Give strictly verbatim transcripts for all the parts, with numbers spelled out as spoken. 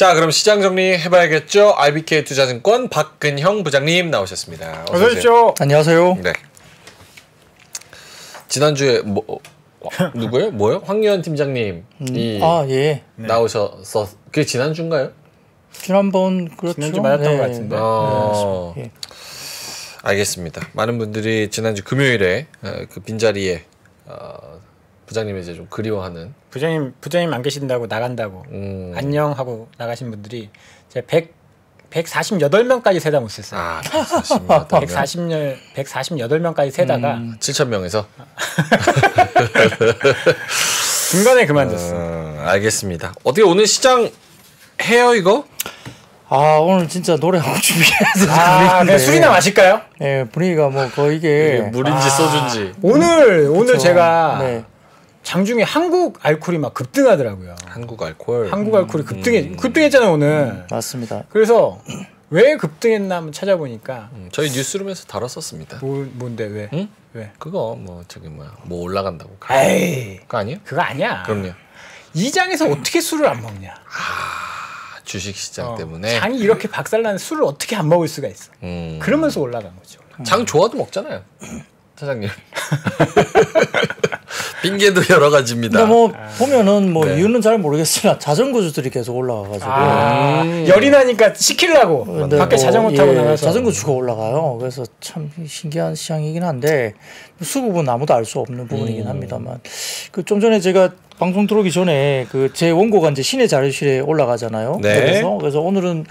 자, 그럼 시장 정리 해봐야겠죠. 아이비케이투자증권 박근형 부장님 나오셨습니다. 어서 오십시오. 안녕하세요. 네. 지난주에 뭐 어, 누구예요? 뭐요? 황유한 팀장님이 음, 아, 예. 나오셔서 그게 지난주인가요? 지난번 그렇죠. 지난주 맞았던 네. 것 같은데. 어, 네. 알겠습니다. 많은 분들이 지난주 금요일에 그 빈자리에 어, 부장님이 이제 좀 그리워하는. 부장님 부장님 안 계신다고 나간다고 음. 안녕 하고 나가신 분들이 제 백사십팔 명까지 세다 못했어요. 아, 백사십팔 명까지 세다가 음, 칠천 명에서 중간에 그만뒀어. 음, 알겠습니다. 어떻게 오늘 시장 해요 이거? 아, 오늘 진짜 노래하고 준비해서 아, 그냥 술이나 마실까요? 네, 분위기가 뭐 거의 이게, 이게 물인지 아, 소주인지. 오늘 음, 오늘 그쵸. 제가 네. 장중에 한국 알코올이 막 급등하더라고요. 한국 알코올. 한국 알코올이 급등해 음. 급등했잖아요 오늘. 음, 맞습니다. 그래서 왜 급등했나 한번 찾아보니까 음, 저희 뉴스룸에서 다뤘었습니다. 뭐, 뭔데 왜? 응? 왜? 그거 뭐 저기 뭐야 뭐 올라간다고. 에이. 그거 아니에요? 그거 아니야. 그럼요. 이 장에서 어떻게 술을 안 먹냐? 아, 주식 시장 어, 때문에 장이 이렇게 박살난 술을 어떻게 안 먹을 수가 있어? 음. 그러면서 올라간 거죠. 음. 장 좋아도 먹잖아요. 사장님. 핑계도 여러 가지입니다. 근데 뭐 아... 보면은 뭐 네. 이유는 잘 모르겠으나 자전거주들이 계속 올라가가지고 아... 음... 열이 나니까 시키려고 근데 밖에 뭐 자전거 타고 예, 나가서 자전거주가 올라가요. 그래서 참 신기한 시장이긴 한데 수급은 아무도 알 수 없는 부분이긴 음... 합니다만 그 좀 전에 제가 방송 들어오기 전에 그 제 원고가 이제 신의 자료실에 올라가잖아요. 네. 그래서 그래서 오늘은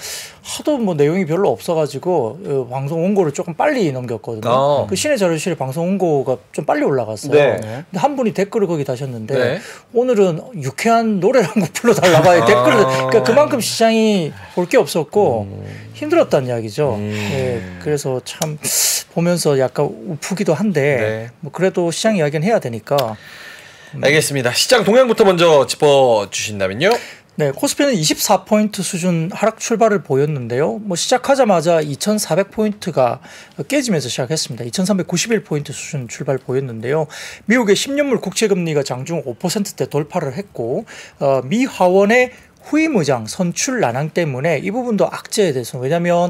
하도 뭐 내용이 별로 없어가지고 그 방송 원고를 조금 빨리 넘겼거든요. 어. 그 신의 자료실에 방송 원고가 좀 빨리 올라갔어요. 네. 근데 한 분이 댓글을 거기 다셨는데 네. 오늘은 유쾌한 노래를 한 곡 불러달라고 댓글. 그러니까 그만큼 시장이 볼 게 없었고 음. 힘들었다는 이야기죠. 음. 네. 그래서 참 보면서 약간 우프기도 한데 네. 뭐 그래도 시장 이야기는 해야 되니까. 음. 알겠습니다. 시장 동향부터 먼저 짚어주신다면요. 네, 코스피는 이십사 포인트 수준 하락 출발을 보였는데요. 뭐 시작하자마자 이천사백 포인트가 깨지면서 시작했습니다. 이천삼백구십일 포인트 수준 출발 보였는데요. 미국의 십 년물 국채금리가 장중 오 퍼센트대 돌파를 했고 어, 미 하원의 후임 의장 선출 난항 때문에 이 부분도 악재에 대해서 왜냐하면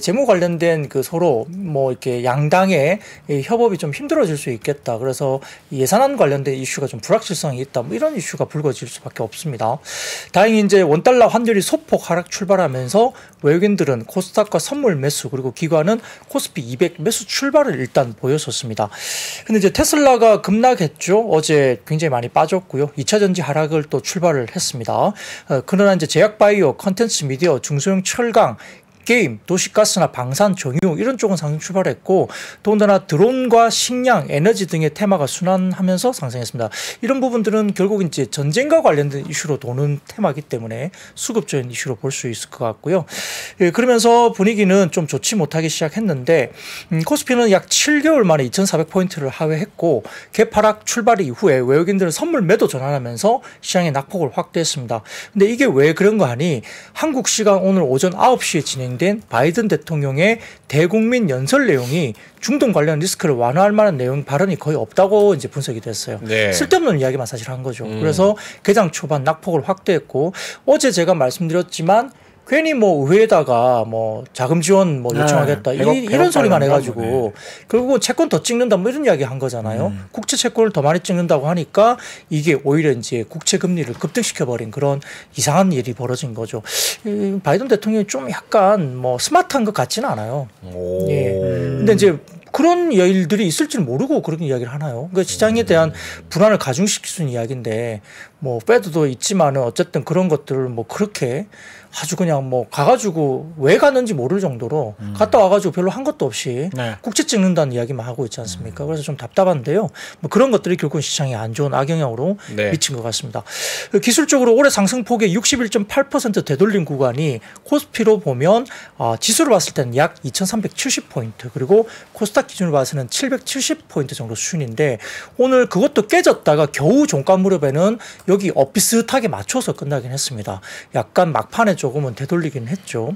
재무 관련된 그 서로 뭐 이렇게 양당의 협업이 좀 힘들어질 수 있겠다. 그래서 예산안 관련된 이슈가 좀 불확실성이 있다. 뭐 이런 이슈가 불거질 수밖에 없습니다. 다행히 이제 원달러 환율이 소폭 하락 출발하면서 외국인들은 코스닥과 선물 매수 그리고 기관은 코스피 이백 매수 출발을 일단 보였었습니다. 근데 이제 테슬라가 급락했죠. 어제 굉장히 많이 빠졌고요. 이차전지 하락을 또 출발을 했습니다. 그러나 이제 제약바이오, 컨텐츠 미디어, 중소형 철강, 게임, 도시가스나 방산, 정유 이런 쪽은 상승 출발했고 더군다나 드론과 식량, 에너지 등의 테마가 순환하면서 상승했습니다. 이런 부분들은 결국 이제 전쟁과 관련된 이슈로 도는 테마이기 때문에 수급적인 이슈로 볼 수 있을 것 같고요. 예, 그러면서 분위기는 좀 좋지 못하기 시작했는데 음, 코스피는 약 칠 개월 만에 이천사백 포인트를 하회했고 개파락 출발 이후에 외국인들은 선물 매도 전환하면서 시장의 낙폭을 확대했습니다. 근데 이게 왜 그런가 하니 한국 시간 오늘 오전 아홉 시에 진행 된 바이든 대통령의 대국민 연설 내용이 중동 관련 리스크를 완화할 만한 내용 발언이 거의 없다고 이제 분석이 됐어요. 네. 쓸데없는 이야기만 사실 한 거죠. 음. 그래서 개장 초반 낙폭을 확대했고 어제 제가 말씀드렸지만 괜히 뭐 의회에다가 뭐 자금 지원 뭐 요청하겠다 네, 배고, 이, 이런 소리만 해가지고 결국은 채권 더 찍는다 뭐 이런 이야기 한 거잖아요. 음. 국채 채권을 더 많이 찍는다고 하니까 이게 오히려 이제 국채 금리를 급등시켜버린 그런 이상한 일이 벌어진 거죠. 이, 바이든 대통령이 좀 약간 뭐 스마트한 것 같지는 않아요. 오. 예. 근데 이제 그런 일들이 있을지는 모르고 그런 이야기를 하나요? 그러니까 시장에 대한 불안을 가중시키는 이야기인데 뭐 패드도 있지만은 어쨌든 그런 것들을 뭐 그렇게 아주 그냥 뭐 가가지고 왜 갔는지 모를 정도로 음. 갔다 와가지고 별로 한 것도 없이 네. 국채 찍는다는 이야기만 하고 있지 않습니까? 음. 그래서 좀 답답한데요. 뭐 그런 것들이 결국은 시장에 안 좋은 악영향으로 네. 미친 것 같습니다. 기술적으로 올해 상승폭의 육십일 점 팔 퍼센트 되돌림 구간이 코스피로 보면 아, 지수로 봤을 때는 약 이천삼백칠십 포인트 그리고 코스닥 기준으로 봐서는 칠백칠십 포인트 정도 수준인데 오늘 그것도 깨졌다가 겨우 종가 무렵에는 여기 어 비슷하게 맞춰서 끝나긴 했습니다. 약간 막판에 조금은 되돌리긴 했죠.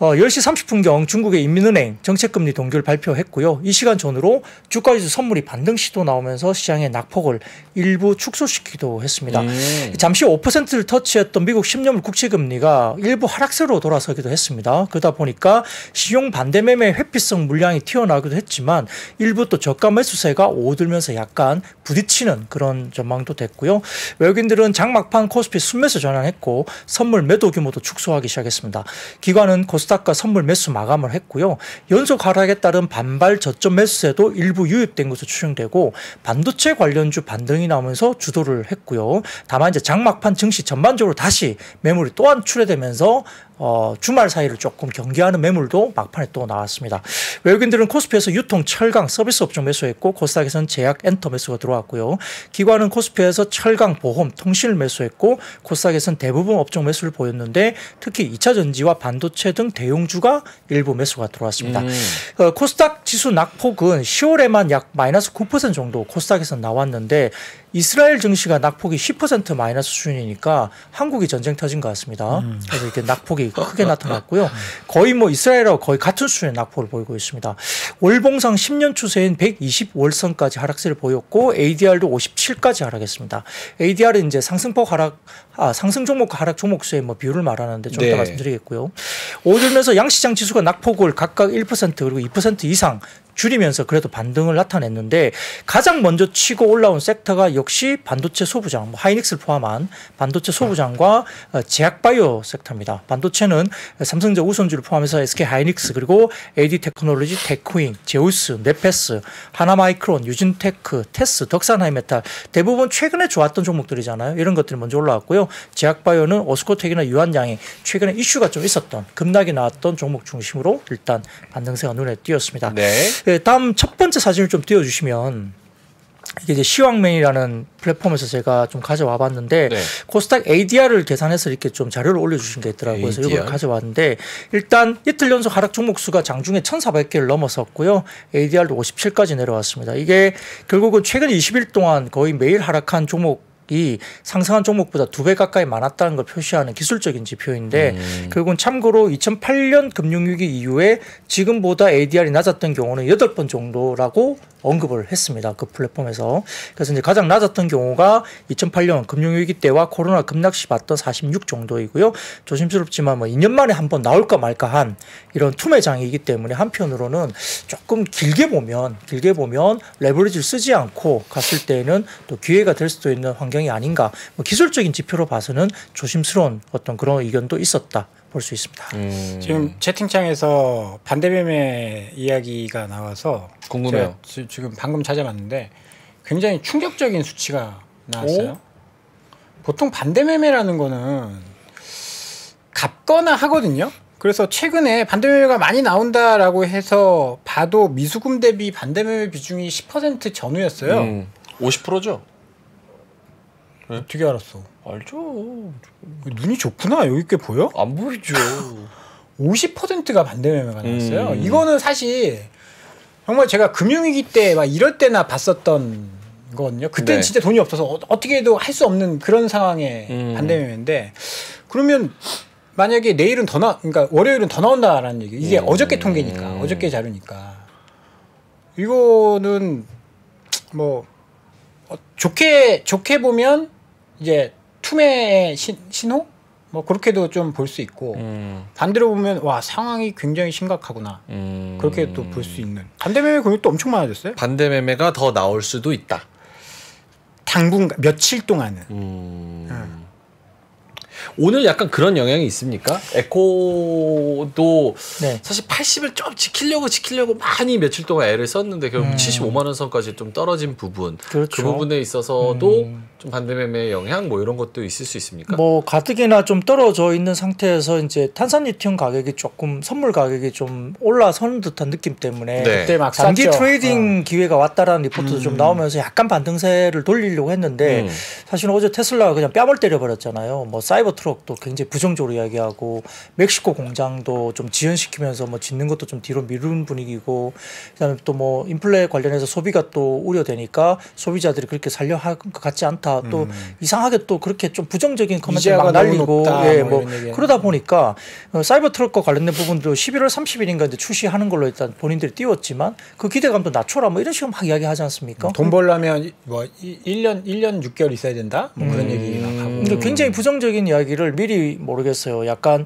어, 열 시 삼십 분경 중국의 인민은행 정책금리 동결 발표했고요. 이 시간 전으로 주가지수 선물이 반등 시도 나오면서 시장의 낙폭을 일부 축소시키기도 했습니다. 음. 잠시 오 퍼센트를 터치했던 미국 십 년물 국채금리가 일부 하락세로 돌아서기도 했습니다. 그러다 보니까 신용 반대매매 회피성 물량이 튀어나오기도 했지만 일부 또 저가 매수세가 오들면서 약간 부딪히는 그런 전망도 됐고요. 외국인들은 장막판 코스피 순매수 전환했고 선물 매도 규모도 축소하기 시작했습니다. 기관은 코스닥과 선물 매수 마감을 했고요. 연속 하락에 따른 반발 저점 매수세도 일부 유입된 것으로 추정되고 반도체 관련주 반등이 나오면서 주도를 했고요. 다만 이제 장막판 증시 전반적으로 다시 매물이 또한 출회되면서 어, 주말 사이를 조금 경계하는 매물도 막판에 또 나왔습니다. 외국인들은 코스피에서 유통, 철강, 서비스 업종 매수했고 코스닥에서는 제약, 엔터 매수가 들어왔고요. 기관은 코스피에서 철강, 보험, 통신을 매수했고 코스닥에서는 대부분 업종 매수를 보였는데 특히 이차전지와 반도체 등 대형주가 일부 매수가 들어왔습니다. 음. 어, 코스닥 지수 낙폭은 시월에만 약 마이너스 구 퍼센트 정도 코스닥에서 나왔는데 이스라엘 증시가 낙폭이 십 퍼센트 마이너스 수준이니까 한국이 전쟁 터진 것 같습니다. 음. 그래서 이렇게 낙폭이 크게 나타났고요. 거의 뭐 이스라엘하고 거의 같은 수준의 낙폭을 보이고 있습니다. 월봉상 십 년 추세인 백이십 월선까지 하락세를 보였고 에이디알도 오십칠까지 하락했습니다. 에이디알은 이제 상승폭 하락, 아, 상승 종목과 하락 종목 수의 뭐 비율을 말하는데 좀 더 네. 말씀드리겠고요. 오늘면서 양시장 지수가 낙폭을 각각 일 퍼센트 그리고 이 퍼센트 이상 줄이면서 그래도 반등을 나타냈는데 가장 먼저 치고 올라온 섹터가 역시 반도체 소부장, 뭐 하이닉스를 포함한 반도체 소부장과 제약바이오 섹터입니다. 반도체는 삼성전자 우선주를 포함해서 에스케이하이닉스 그리고 에이디테크놀로지, 테크윙, 제우스, 네페스, 하나마이크론, 유진테크, 테스, 덕산하이메탈 대부분 최근에 좋았던 종목들이잖아요. 이런 것들이 먼저 올라왔고요. 제약바이오는 오스코텍이나 유한양행 최근에 이슈가 좀 있었던 급락이 나왔던 종목 중심으로 일단 반등세가 눈에 띄었습니다. 네. 네, 다음 첫 번째 사진을 좀 띄워주시면 이게 이제 시황맨이라는 플랫폼에서 제가 좀 가져와 봤는데 네. 코스닥 에이디알을 계산해서 이렇게 좀 자료를 올려주신 게 있더라고요. 그래서 이걸 가져왔는데 일단 이틀 연속 하락 종목 수가 장중에 천사백 개를 넘어섰고요. 에이디알도 오십칠까지 내려왔습니다. 이게 결국은 최근 이십 일 동안 거의 매일 하락한 종목 이 상승한 종목보다 두 배 가까이 많았다는 걸 표시하는 기술적인 지표인데 음. 결국은 참고로 이천팔 년 금융위기 이후에 지금보다 에이디알이 낮았던 경우는 여덟 번 정도라고 언급을 했습니다. 그 플랫폼에서. 그래서 이제 가장 낮았던 경우가 이천팔 년 금융위기 때와 코로나 급락 시 봤던 사십육 정도이고요. 조심스럽지만 뭐 이 년 만에 한번 나올까 말까 한 이런 투매장이기 때문에 한편으로는 조금 길게 보면 길게 보면 레버리지를 쓰지 않고 갔을 때에는 또 기회가 될 수도 있는 환경이 아닌가. 뭐 기술적인 지표로 봐서는 조심스러운 어떤 그런 의견도 있었다. 볼 수 있습니다. 음. 지금 채팅창에서 반대매매 이야기가 나와서 궁금해요. 제가 지금 방금 찾아봤는데 굉장히 충격적인 수치가 나왔어요. 오? 보통 반대매매라는 거는 갚거나 하거든요. 그래서 최근에 반대매매가 많이 나온다라고 해서 봐도 미수금 대비 반대매매 비중이 십 퍼센트 전후였어요. 음. 오십 퍼센트죠? 네? 어떻게 알았어? 알죠. 눈이 좋구나. 여기 꽤 보여? 안 보이죠. 오십 퍼센트가 반대매매가 나왔어요. 음. 이거는 사실 정말 제가 금융위기 때 막 이럴 때나 봤었던 거거든요. 그때는 네. 진짜 돈이 없어서 어, 어떻게 해도 할 수 없는 그런 상황의 음. 반대매매인데 그러면 만약에 내일은 더 나, 그러니까 월요일은 더 나온다라는 얘기. 이게 음. 어저께 통계니까, 음. 어저께 자료니까 이거는 뭐. 어, 좋게 좋게 보면 이제 투매의 신, 신호 뭐 그렇게도 좀 볼 수 있고 음. 반대로 보면 와 상황이 굉장히 심각하구나 음. 그렇게 또 볼 수 있는 반대매매 금액도 엄청 많아졌어요. 반대매매가 더 나올 수도 있다. 당분간 며칠 동안은 음. 음. 오늘 약간 그런 영향이 있습니까? 에코도 네. 사실 팔십을 좀 지키려고 지키려고 많이 며칠 동안 애를 썼는데 결국 음. 칠십오만 원 선까지 좀 떨어진 부분 그렇죠. 그 부분에 있어서도 음. 좀 반대매매 영향 뭐 이런 것도 있을 수 있습니까? 뭐 가뜩이나 좀 떨어져 있는 상태에서 이제 탄산리튬 가격이 조금 선물 가격이 좀 올라서는 듯한 느낌 때문에 네. 그때 막 장기 샀죠. 트레이딩 어. 기회가 왔다라는 리포트도 음. 좀 나오면서 약간 반등세를 돌리려고 했는데 음. 사실 어제 테슬라가 그냥 뺨을 때려버렸잖아요. 뭐 사이버 사이버 트럭도 굉장히 부정적으로 이야기하고, 멕시코 공장도 좀 지연시키면서 뭐 짓는 것도 좀 뒤로 미룬 분위기고, 그다음에 또 뭐 인플레 관련해서 소비가 또 우려되니까 소비자들이 그렇게 살려 할 것 같지 않다. 또 음. 이상하게 또 그렇게 좀 부정적인 커멘트를 막 날리고, 예, 뭐, 뭐 그러다 보니까 사이버 트럭과 관련된 부분도 십일월 삼십일인가 이제 출시하는 걸로 일단 본인들이 띄웠지만 그 기대감도 낮춰라 뭐 이런 식으로 막 이야기하지 않습니까? 돈 벌려면 뭐 일 년 일 년 육 개월 있어야 된다. 뭐 그런 음. 얘기 막 하고. 근데 굉장히 부정적인 이야기를 미리 모르겠어요. 약간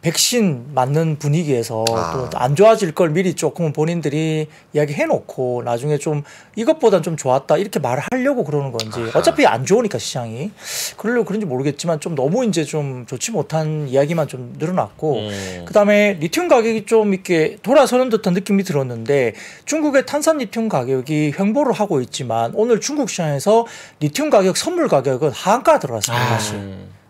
백신 맞는 분위기에서 아. 또 안 좋아질 걸 미리 조금은 본인들이 이야기해놓고 나중에 좀 이것보단 좀 좋았다 이렇게 말하려고 그러는 건지, 어차피 안 좋으니까 시장이 그러려고 그런지 모르겠지만 좀 너무 이제 좀 좋지 못한 이야기만 좀 늘어났고, 음. 그다음에 리튬 가격이 좀 이렇게 돌아서는 듯한 느낌이 들었는데, 중국의 탄산 리튬 가격이 횡보를 하고 있지만 오늘 중국 시장에서 리튬 가격 선물 가격은 하한가 들어왔습니다. 아. 다시.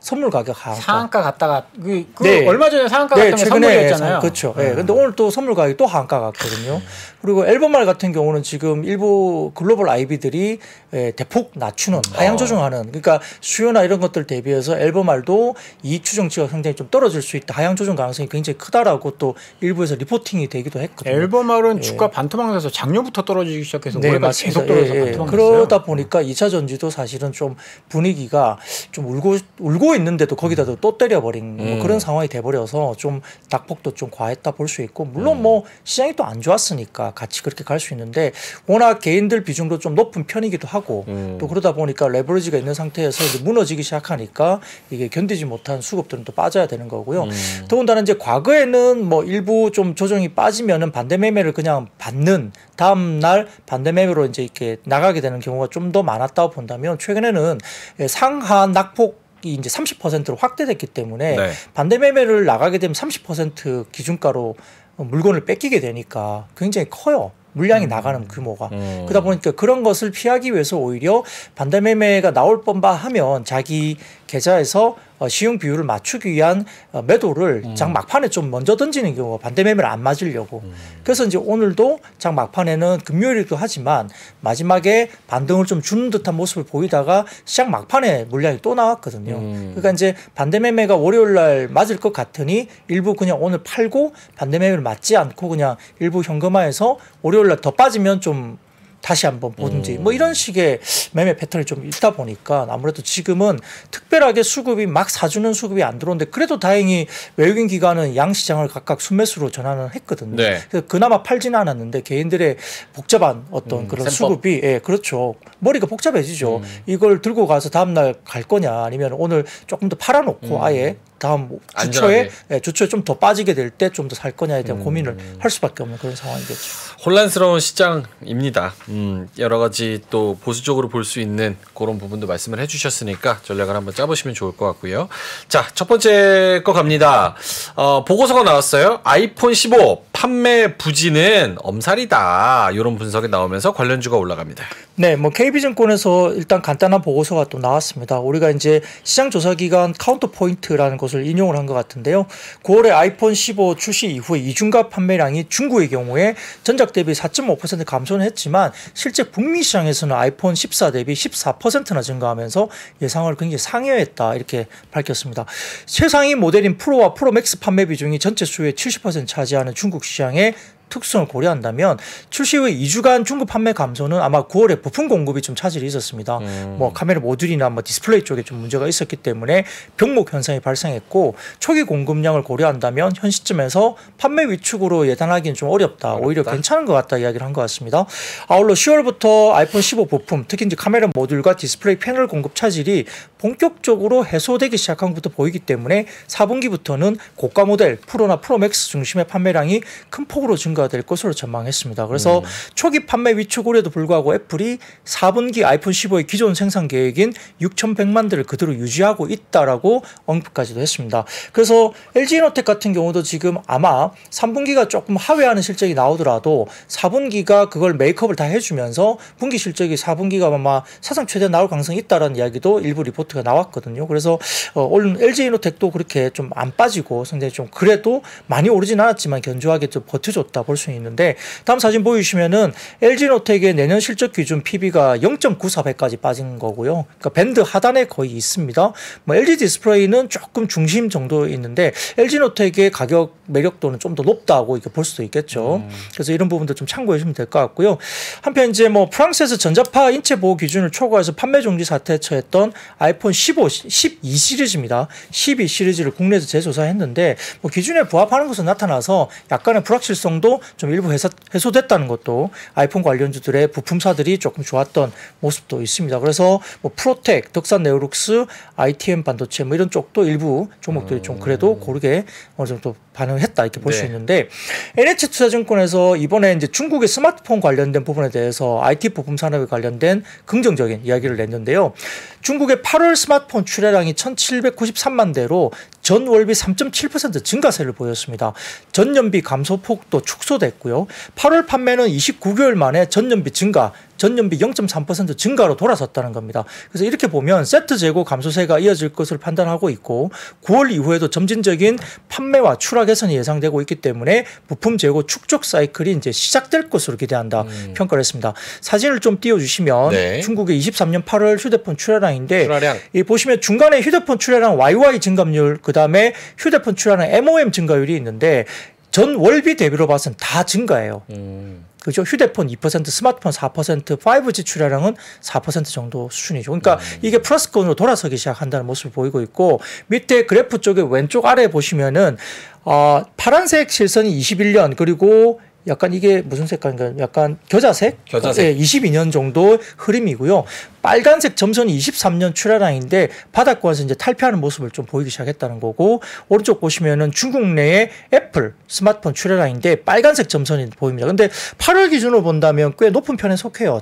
선물 가격 하한가. 상한가 갔다가 그, 그 네. 얼마 전에 상한가 네, 갔던 게 선물이었잖아요. 그렇죠. 음. 네. 근데 오늘 또 선물 가격이 또 하한가 갔거든요. 그리고 앨범말 같은 경우는 지금 일부 글로벌 아이비들이 예, 대폭 낮추는, 하향 조정하는, 그러니까 수요나 이런 것들 대비해서 앨범말도 이익 추정치가 굉장히 좀 떨어질 수 있다, 하향 조정 가능성이 굉장히 크다라고 또 일부에서 리포팅이 되기도 했거든요. 앨범말은 예. 주가 반토막에서 작년부터 떨어지기 시작해서 네, 올해까지 계속 떨어져서 예, 예. 반토막 났어요. 그러다 보니까 이차 전지도 사실은 좀 분위기가 좀 울고 울고 있는데도 거기다 또 때려버린 음. 뭐 그런 상황이 돼버려서 좀 낙폭도 좀 과했다 볼 수 있고, 물론 음. 뭐 시장이 또 안 좋았으니까 같이 그렇게 갈 수 있는데 워낙 개인들 비중도 좀 높은 편이기도 하고 음. 또 그러다 보니까 레버리지가 있는 상태에서 이제 무너지기 시작하니까 이게 견디지 못한 수급들은 또 빠져야 되는 거고요. 음. 더군다나 이제 과거에는 뭐 일부 좀 조정이 빠지면은 반대 매매를 그냥 받는, 다음 날 반대 매매로 이제 이렇게 나가게 되는 경우가 좀 더 많았다고 본다면, 최근에는 상하 낙폭 이 이제 삼십 퍼센트로 확대됐기 때문에 네. 반대 매매를 나가게 되면 삼십 퍼센트 기준가로 물건을 뺏기게 되니까 굉장히 커요. 물량이 음. 나가는 규모가. 음. 그러다 보니까 그런 것을 피하기 위해서 오히려 반대 매매가 나올 뻔바 하면 자기 계좌에서 시용 비율을 맞추기 위한 매도를 음. 장 막판에 좀 먼저 던지는 경우가, 반대 매매를 안 맞으려고. 음. 그래서 이제 오늘도 장 막판에는 금요일이기도 하지만 마지막에 반등을 좀 주는 듯한 모습을 보이다가 시장 막판에 물량이 또 나왔거든요. 음. 그러니까 이제 반대 매매가 월요일 날 맞을 것 같으니 일부 그냥 오늘 팔고 반대 매매를 맞지 않고 그냥 일부 현금화해서 월요일 날 더 빠지면 좀 다시 한번 보든지 음. 뭐 이런 식의 매매 패턴이 좀 있다 보니까 아무래도 지금은 특별하게 수급이 막 사주는 수급이 안 들어오는데, 그래도 다행히 외국인 기관은 양시장을 각각 순매수로 전환을 했거든요. 네. 그래서 그나마 팔지는 않았는데 개인들의 복잡한 어떤 음, 그런 셈법. 수급이 예, 그렇죠. 머리가 복잡해지죠. 음. 이걸 들고 가서 다음날 갈 거냐, 아니면 오늘 조금 더 팔아놓고 음. 아예 다음 주초에 예, 주초에 좀 더 빠지게 될 때 좀 더 살 거냐에 대한 음. 고민을 할 수밖에 없는 그런 상황이겠죠. 혼란스러운 시장입니다. 음, 여러 가지 또 보수적으로 볼 수 있는 그런 부분도 말씀을 해주셨으니까 전략을 한번 짜보시면 좋을 것 같고요. 자, 첫 번째 거 갑니다. 어, 보고서가 나왔어요. 아이폰 십오 판매 부진은 엄살이다, 이런 분석이 나오면서 관련주가 올라갑니다. 네, 뭐 케이비증권에서 일단 간단한 보고서가 또 나왔습니다. 우리가 이제 시장조사기관 카운터포인트라는 것을 인용을 한 것 같은데요. 구월에 아이폰 십오 출시 이후에 이중가 판매량이 중국의 경우에 전작 대비 사 점 오 퍼센트 감소는 했지만 실제 북미 시장에서는 아이폰 십사 대비 십사 퍼센트나 증가하면서 예상을 굉장히 상회했다 이렇게 밝혔습니다. 최상위 모델인 프로와 프로맥스 판매 비중이 전체 수요의 칠십 퍼센트 차지하는 중국 시장의 특성을 고려한다면 출시 후에 이 주간 중국 판매 감소는 아마 구월에 부품 공급이 좀 차질이 있었습니다. 음. 뭐 카메라 모듈이나 뭐 디스플레이 쪽에 좀 문제가 있었기 때문에 병목 현상이 발생했고, 초기 공급량을 고려한다면 현 시점에서 판매 위축으로 예단하기는 좀 어렵다. 어렵다. 오히려 괜찮은 것 같다 이야기를 한 것 같습니다. 아울러 시월부터 아이폰 십오 부품, 특히 이제 카메라 모듈과 디스플레이 패널 공급 차질이 본격적으로 해소되기 시작한 것부터 보이기 때문에 사분기부터는 고가 모델 프로나 프로맥스 중심의 판매량이 큰 폭으로 증가 될 것으로 전망했습니다. 그래서 음. 초기 판매 위축 우려에도 불구하고 애플이 사분기 아이폰 십오의 기존 생산 계획인 육천백만 대를 그대로 유지하고 있다라고 언급까지도 했습니다. 그래서 엘지이노텍 같은 경우도 지금 아마 삼분기가 조금 하회하는 실적이 나오더라도 사분기가 그걸 메이크업을 다 해주면서 분기 실적이 사분기가 아마 사상 최대 나올 가능성이 있다라는 이야기도 일부 리포트가 나왔거든요. 그래서 오늘 어, 엘지이노텍도 그렇게 좀 안 빠지고 상당히 좀 그래도 많이 오르진 않았지만 견조하게 좀 버텨줬다 볼 수 있는데, 다음 사진 보여주시면은 엘지노텍의 내년 실적 기준 피비가 영 점 구사 배까지 빠진 거고요. 그러니까 밴드 하단에 거의 있습니다. 뭐 엘지 디스플레이는 조금 중심 정도에 있는데 엘지노텍의 가격 매력도는 좀 더 높다고 이렇게 볼 수도 있겠죠. 음. 그래서 이런 부분도 좀 참고해 주시면 될 것 같고요. 한편 이제 뭐 프랑스에서 전자파 인체 보호 기준을 초과해서 판매 정지 사태에 처했던 아이폰 십오, 십이 시리즈입니다. 십이 시리즈를 국내에서 재조사했는데 뭐 기준에 부합하는 것으로 나타나서 약간의 불확실성도 좀 일부 해소, 해소됐다는 것도 아이폰 관련주들의 부품사들이 조금 좋았던 모습도 있습니다. 그래서 뭐 프로텍, 덕산 네오룩스, 아이티엠 반도체 뭐 이런 쪽도 일부 종목들이 음. 좀 그래도 고르게 어느 정도 반응했다 이렇게 볼 수 네. 있는데, 엔에이치투자증권에서 이번에 이제 중국의 스마트폰 관련된 부분에 대해서 아이티 부품 산업에 관련된 긍정적인 이야기를 냈는데요. 중국의 팔월 스마트폰 출하량이 천칠백구십삼만 대로 전월비 삼 점 칠 퍼센트 증가세를 보였습니다. 전년비 감소폭도 축소됐고요. 팔월 판매는 이십구 개월 만에 전년비 증가, 전년비 영 점 삼 퍼센트 증가로 돌아섰다는 겁니다. 그래서 이렇게 보면 세트 재고 감소세가 이어질 것을 판단하고 있고, 구월 이후에도 점진적인 판매와 출하 개선이 예상되고 있기 때문에 부품 재고 축적 사이클이 이제 시작될 것으로 기대한다 음. 평가를 했습니다. 사진을 좀 띄워주시면 네. 중국의 이십삼 년 팔월 휴대폰 출하량인데 출하량. 이 보시면 중간에 휴대폰 출하량 와이와이 증감률, 그 다음에 휴대폰 출하는 엠오엠 증가율이 있는데 전 월비 대비로 봐서는 다 증가해요. 음. 그죠? 휴대폰 이 퍼센트, 스마트폰 사 퍼센트, 파이브지 출하량은 사 퍼센트 정도 수준이죠. 그러니까 음. 이게 플러스권으로 돌아서기 시작한다는 모습을 보이고 있고, 밑에 그래프 쪽에 왼쪽 아래에 보시면은 어, 파란색 실선이 이십일 년, 그리고 약간 이게 무슨 색깔인가요? 약간 겨자색? 겨자색. 예, 이십이 년 정도 흐름이고요. 빨간색 점선이 이십삼 년 출하량인데 바닥권에서 이제 탈피하는 모습을 좀 보이기 시작했다는 거고, 오른쪽 보시면은 중국 내의 애플 스마트폰 출하량인데 빨간색 점선이 보입니다. 근데 팔월 기준으로 본다면 꽤 높은 편에 속해요.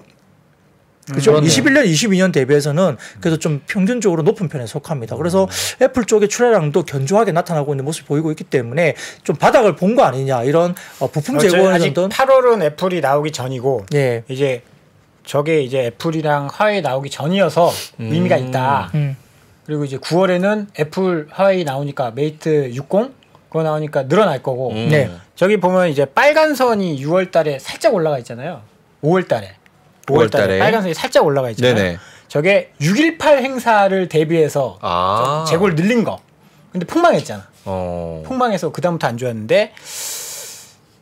그죠? 음, 이십일 년, 이십이 년 대비해서는 그래도 좀 평균적으로 높은 편에 속합니다. 그래서 음. 애플 쪽의 출하량도 견조하게 나타나고 있는 모습을 보이고 있기 때문에 좀 바닥을 본 거 아니냐, 이런 부품 재고는 아직 팔월은 애플이 나오기 전이고 예. 이제 저게 이제 애플이랑 화웨이 나오기 전이어서 음. 의미가 있다. 음. 그리고 이제 구월에는 애플 화웨이 나오니까 메이트 육십 그거 나오니까 늘어날 거고 음. 네. 저기 보면 이제 빨간 선이 유월 달에 살짝 올라가 있잖아요. 오월 달에. 오월 달에 빨간색이 살짝 올라가 있잖아요. 네네. 저게 육 일팔 행사를 대비해서 아 재고를 늘린 거. 근데 폭망했잖아. 어... 폭망해서 그다음부터 안 좋았는데,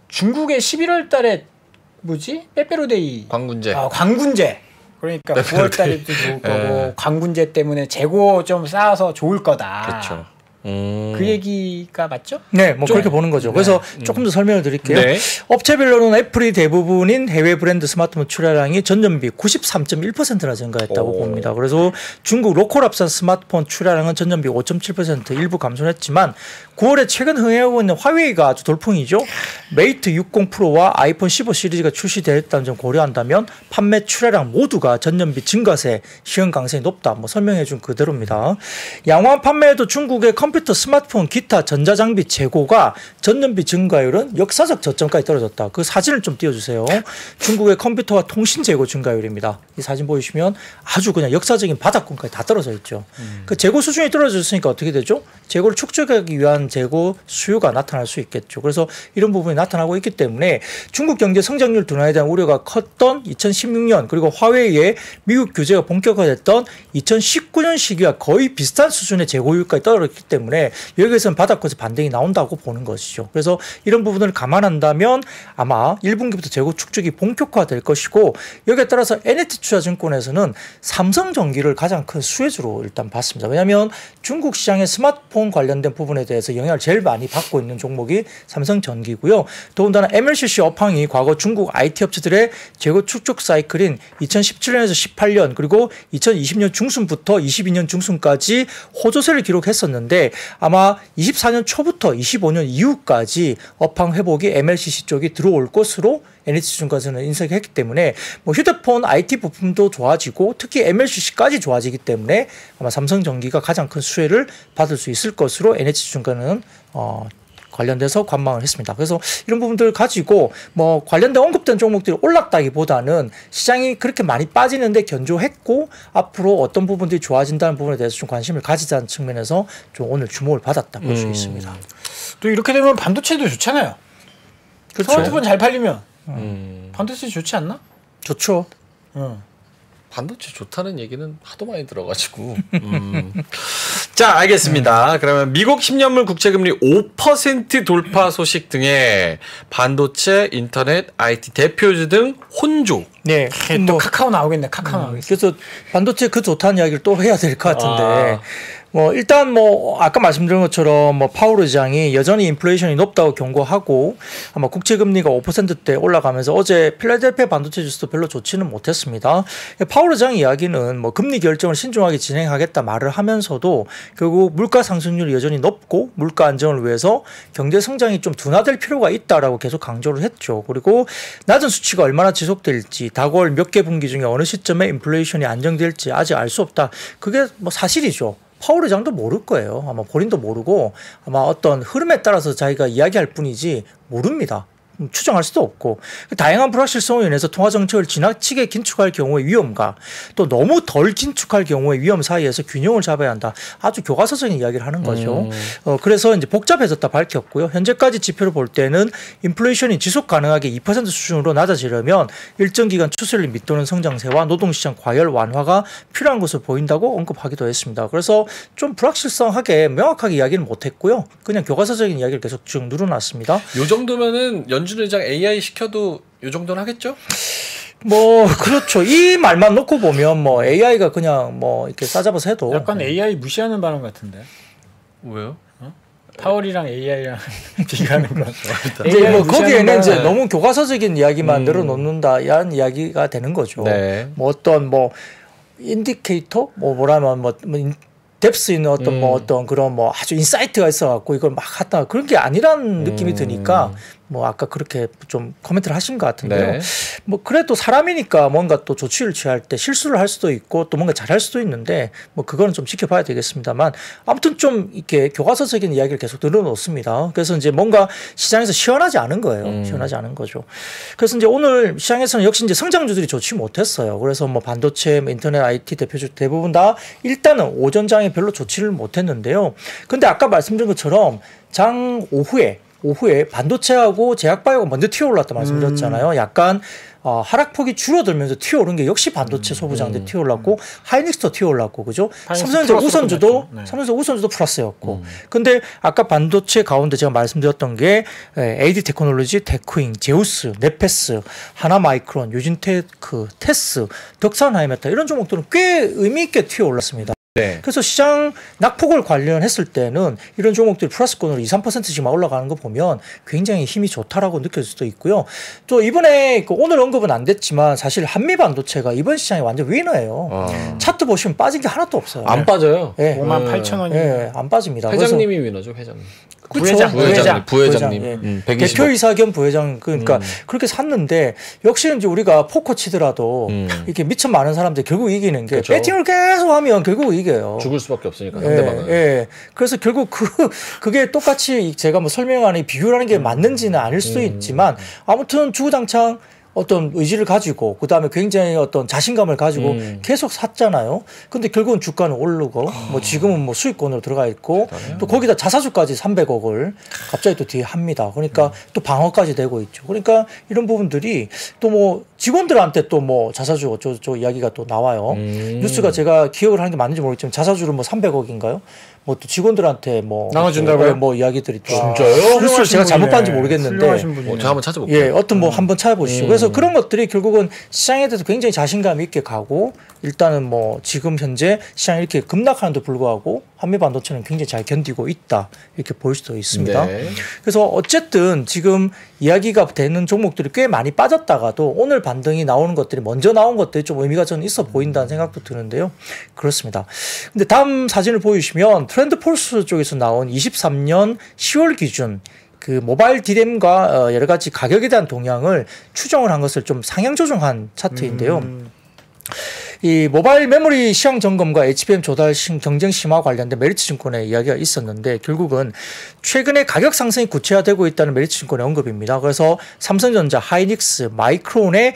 중국의 십일월 달에 뭐지? 빼빼로데이 광군제. 아, 광군제. 그러니까 구월 달에도 좋을 거고 광군제 때문에 재고 좀 쌓아서 좋을 거다. 그렇죠. 음... 그 얘기가 맞죠? 네, 뭐 좀... 그렇게 보는 거죠. 그래서 네. 조금 더 설명을 드릴게요. 네. 업체별로는 애플이 대부분인 해외 브랜드 스마트폰 출하량이 전년비 구십삼 점 일 퍼센트나 증가했다고 오. 봅니다. 그래서 중국 로컬합산 스마트폰 출하량은 전년비 오 점 칠 퍼센트 일부 감소했지만, 구월에 최근 흥행하고 있는 화웨이가 아주 돌풍이죠. 메이트 육십 프로와 아이폰 십오 시리즈가 출시됐다는 점 고려한다면 판매 출하량 모두가 전년비 증가세, 시행 강세이 높다. 뭐 설명해 준 그대로입니다. 양호한 판매에도 중국의 컴퓨터, 스마트폰, 기타, 전자장비 재고가 전년비 증가율은 역사적 저점까지 떨어졌다. 그 사진을 좀 띄워주세요. 중국의 컴퓨터와 통신 재고 증가율입니다. 이 사진 보시면 아주 그냥 역사적인 바닥권까지 다 떨어져 있죠. 음. 그 재고 수준이 떨어졌으니까 어떻게 되죠? 재고를 축적하기 위한 재고 수요가 나타날 수 있겠죠. 그래서 이런 부분이 나타나고 있기 때문에 중국 경제 성장률 둔화에 대한 우려가 컸던 이천십육 년, 그리고 화웨이의 미국 규제가 본격화됐던 이천십구 년 시기와 거의 비슷한 수준의 재고율까지 떨어졌기 때문에 여기에서는 바닥권에서 반등이 나온다고 보는 것이죠. 그래서 이런 부분을 감안한다면 아마 일 분기부터 재고 축적이 본격화될 것이고, 여기에 따라서 엔에이치투자증권에서는 삼성전기를 가장 큰 수혜주로 일단 봤습니다. 왜냐하면 중국 시장의 스마트폰 관련된 부분에 대해서 영향을 제일 많이 받고 있는 종목이 삼성전기고요. 더군다나 엠엘씨씨 업황이 과거 중국 아이티 업체들의 재고 축적 사이클인 이천십칠 년에서 십팔 년, 그리고 이천이십 년 중순부터 이십이 년 중순까지 호조세를 기록했었는데, 아마 이십사 년 초부터 이십오 년 이후까지 업황 회복이 엠엘씨씨 쪽이 들어올 것으로 엔에이치투자증권에서는 인식했기 때문에 뭐 휴대폰 아이티 부품도 좋아지고 특히 엠엘씨씨까지 좋아지기 때문에 아마 삼성전기가 가장 큰 수혜를 받을 수 있을 것으로 엔에이치투자증권은 어, 관련돼서 관망을 했습니다. 그래서 이런 부분들을 가지고 뭐 관련된 언급된 종목들이 올랐다기보다는 시장이 그렇게 많이 빠지는데 견조했고, 앞으로 어떤 부분들이 좋아진다는 부분에 대해서 좀 관심을 가지자는 측면에서 좀 오늘 주목을 받았다 볼 수 음. 있습니다. 또 이렇게 되면 반도체도 좋잖아요. 그렇죠. 스마트폰 잘 팔리면 음. 반도체 좋지 않나? 좋죠. 어. 반도체 좋다는 얘기는 하도 많이 들어가지고. 음. 자, 알겠습니다. 음. 그러면 미국 십 년물 국채금리 오 퍼센트 돌파 소식 등에 반도체, 인터넷, 아이티 대표주 등 혼조. 네. 또 뭐, 카카오 나오겠네. 카카오 음, 나오겠어. 그래서 반도체 그 좋다는 이야기를 또 해야 될 것 같은데. 아. 뭐 일단 뭐 아까 말씀드린 것처럼 뭐 파월 의장이 여전히 인플레이션이 높다고 경고하고 아마 국채금리가 오 퍼센트대 올라가면서 어제 필라델피아 반도체 지수도 별로 좋지는 못했습니다. 파월 의장 이야기는 뭐 금리 결정을 신중하게 진행하겠다 말을 하면서도 결국 물가 상승률이 여전히 높고 물가 안정을 위해서 경제 성장이 좀 둔화될 필요가 있다라고 계속 강조를 했죠. 그리고 낮은 수치가 얼마나 지속될지 다월 몇 개 분기 중에 어느 시점에 인플레이션이 안정될지 아직 알 수 없다. 그게 뭐 사실이죠. 파월 의장도 모를 거예요. 아마 본인도 모르고 아마 어떤 흐름에 따라서 자기가 이야기할 뿐이지 모릅니다. 추정할 수도 없고 다양한 불확실성으로 인해서 통화정책을 지나치게 긴축할 경우의 위험과 또 너무 덜 긴축할 경우의 위험 사이에서 균형을 잡아야 한다. 아주 교과서적인 이야기를 하는 거죠. 음. 어, 그래서 이제 복잡해졌다 밝혔고요. 현재까지 지표를 볼 때는 인플레이션이 지속 가능하게 이 퍼센트 수준으로 낮아지려면 일정 기간 추세를 밑도는 성장세와 노동시장 과열 완화가 필요한 것으로 보인다고 언급하기도 했습니다. 그래서 좀 불확실성하게 명확하게 이야기는 못했고요. 그냥 교과서적인 이야기를 계속 쭉 늘어놨습니다. 요 정도면은 연 연준 의장 에이아이 시켜도 이 정도는 하겠죠? 뭐 그렇죠. 이 말만 놓고 보면 뭐 에이아이가 그냥 뭐 이렇게 싸잡아서 해도 약간 네. 에이아이 무시하는 발언 같은데. 왜요? 어? 파월이랑 에이아이랑 비교하는 거. 이제 뭐 거기에는 이제 너무 교과서적인 이야기만 음. 늘어놓는다 이런 이야기가 되는 거죠. 네. 뭐 어떤 뭐 인디케이터 뭐 뭐라면 뭐. 뭐 뎁스 있는 어떤 음. 뭐 어떤 그런 뭐 아주 인사이트가 있어갖고 이걸 막 하다 그런 게 아니라는 음. 느낌이 드니까 뭐 아까 그렇게 좀 코멘트를 하신 것 같은데요. 네. 뭐 그래도 사람이니까 뭔가 또 조치를 취할 때 실수를 할 수도 있고 또 뭔가 잘할 수도 있는데 뭐 그거는 좀 지켜봐야 되겠습니다만 아무튼 좀 이렇게 교과서적인 이야기를 계속 늘어놓습니다. 그래서 이제 뭔가 시장에서 시원하지 않은 거예요. 음. 시원하지 않은 거죠. 그래서 이제 오늘 시장에서는 역시 이제 성장주들이 좋지 못했어요. 그래서 뭐 반도체, 인터넷, 아이티 대표주 대부분 다 일단은 오전장에 별로 좋지를 못했는데요. 근데 아까 말씀드린 것처럼 장 오후에 오후에 반도체하고 제약바이오가 먼저 튀어올랐다 말씀드렸잖아요. 음. 약간 어, 하락폭이 줄어들면서 튀어오른 게 역시 반도체 소부장들 음. 튀어올랐고 음. 하이닉스도 튀어올랐고 그죠? 삼성전자 우선주도 네. 삼성전자 우선주도 플러스였고. 음. 근데 아까 반도체 가운데 제가 말씀드렸던 게 에이디테크놀로지, 테크윙, 제우스, 네페스, 하나마이크론, 유진테크, 테스, 덕산하이메탈 이런 종목들은 꽤 의미 있게 튀어올랐습니다. 네. 그래서 시장 낙폭을 관련했을 때는 이런 종목들이 플러스권으로 이, 삼 퍼센트씩 막 올라가는 거 보면 굉장히 힘이 좋다라고 느낄 수도 있고요. 또 이번에 그 오늘 언급은 안 됐지만 사실 한미 반도체가 이번 시장에 완전 위너예요. 아. 차트 보시면 빠진 게 하나도 없어요. 안 빠져요. 네. 오만 팔천 원이 네. 안 빠집니다. 회장님이 위너죠, 회장님. 부회장, 부회장, 부회장님, 부회장님. 부회장님. 예. 음, 대표이사 겸 부회장 그러니까 음. 그렇게 샀는데 역시 이제 우리가 포커 치더라도 음. 이렇게 미천 많은 사람들 결국 이기는 게 그렇죠. 배팅을 계속 하면 결국 이겨요. 죽을 수밖에 없으니까 상대방은. 예, 예. 그래서 결국 그 그게 똑같이 제가 뭐 설명하는 비교라는 게 음. 맞는지는 아닐 수도 음. 있지만 아무튼 주구장창. 어떤 의지를 가지고 그다음에 굉장히 어떤 자신감을 가지고 음. 계속 샀잖아요. 근데 결국은 주가는 오르고 아. 뭐 지금은 뭐 수익권으로 들어가 있고 그렇다면. 또 거기다 자사주까지 삼백억을 갑자기 또 뒤에 합니다. 그러니까 음. 또 방어까지 되고 있죠. 그러니까 이런 부분들이 또 뭐 직원들한테 또 뭐 자사주 어쩌고저쩌고 이야기가 또 나와요. 음. 뉴스가 제가 기억을 하는 게 맞는지 모르겠지만 자사주를 뭐 삼백억인가요? 뭐 또 직원들한테 뭐 나눠준다고요? 뭐 이야기들이 또 진짜요? 그래서 제가 잘못 봤는지 모르겠는데 어, 제가 한번 찾아볼게요. 예, 어떤 뭐 음. 한번 찾아보시죠. 음. 그래서 그런 것들이 결국은 시장에 대해서 굉장히 자신감 있게 가고 일단은 뭐 지금 현재 시장 이렇게 급락하는데 불구하고 한미 반도체는 굉장히 잘 견디고 있다 이렇게 볼 수도 있습니다. 네. 그래서 어쨌든 지금 이야기가 되는 종목들이 꽤 많이 빠졌다가도 오늘 반등이 나오는 것들이 먼저 나온 것들이 좀 의미가 저는 있어 보인다는 생각도 드는데요. 그렇습니다. 근데 다음 사진을 보여주시면. 트렌드포스 쪽에서 나온 이십삼 년 시월 기준 그 모바일 디램과 여러 가지 가격에 대한 동향을 추정을 한 것을 좀 상향 조정한 차트인데요. 음. 이 모바일 메모리 시황 점검과 에이치비엠 조달 경쟁 심화 관련된 메리츠증권의 이야기가 있었는데 결국은 최근에 가격 상승이 구체화되고 있다는 메리츠증권의 언급입니다. 그래서 삼성전자, 하이닉스, 마이크론의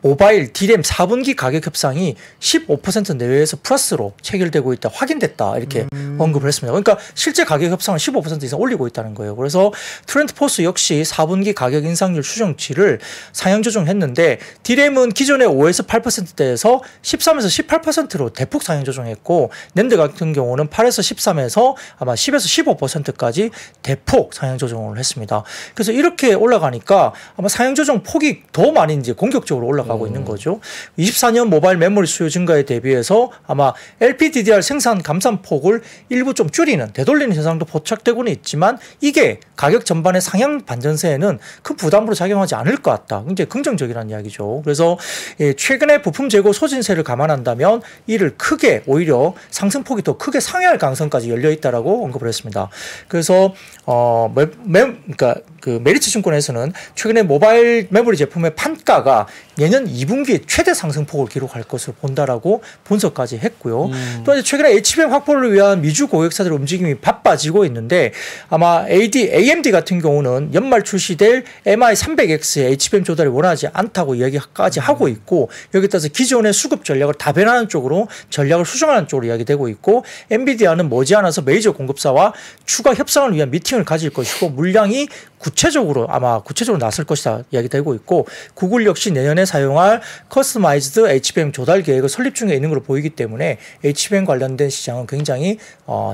모바일 디램 사 분기 가격 협상이 십오 퍼센트 내외에서 플러스로 체결되고 있다, 확인됐다, 이렇게 음. 언급을 했습니다. 그러니까 실제 가격 협상을 십오 퍼센트 이상 올리고 있다는 거예요. 그래서 트렌드포스 역시 사 분기 가격 인상률 추정치를 상향 조정했는데, 디램은 기존의 오에서 팔 퍼센트대에서 십삼에서 십팔 퍼센트로 대폭 상향 조정했고, 낸드 같은 경우는 팔에서 십삼에서 아마 십에서 십오 퍼센트까지 대폭 상향 조정을 했습니다. 그래서 이렇게 올라가니까 아마 상향 조정 폭이 더 많이 이제 공격적으로 올라가고 음. 있는 거죠. 이십사 년 모바일 메모리 수요 증가에 대비해서 아마 엘피디디알 생산 감산폭을 일부 좀 줄이는, 되돌리는 현상도 포착되고는 있지만, 이게 가격 전반의 상향 반전세에는 큰 부담으로 작용하지 않을 것 같다. 굉장히 긍정적이라는 이야기죠. 그래서 예, 최근에 부품 재고 소진세를 감안한다면 이를 크게, 오히려 상승폭이 더 크게 상향할 가능성까지 열려있다라고 언급을 했습니다. 그래서 어, 매, 매, 그러니까 그 메리츠증권에서는 최근에 모바일 메모리 제품의 판가가 내년 이 분기에 최대 상승폭을 기록할 것으로 본다라고 분석까지 했고요. 음. 또 이제 최근에 에이치비엠 확보를 위한 미주 고객사들의 움직임이 바빠지고 있는데, 아마 에이디, 에이엠디 같은 경우는 연말 출시될 엠아이 삼백 엑스의 에이치비엠 조달이 원하지 않다고 이야기까지 음. 하고 있고, 여기에 따라서 기존의 수급 전략을 다변하는 쪽으로, 전략을 수정하는 쪽으로 이야기되고 있고, 엔비디아는 머지않아서 메이저 공급사와 추가 협상을 위한 미팅을 가질 것이고, 물량이 구체적으로 아마 구체적으로 나설 것이다 이야기되고 있고, 구글 역시 내년에 사용할 커스터마이즈드 에이치비엠 조달 계획을 설립 중에 있는 걸로 보이기 때문에 에이치비엠 관련된 시장은 굉장히 어,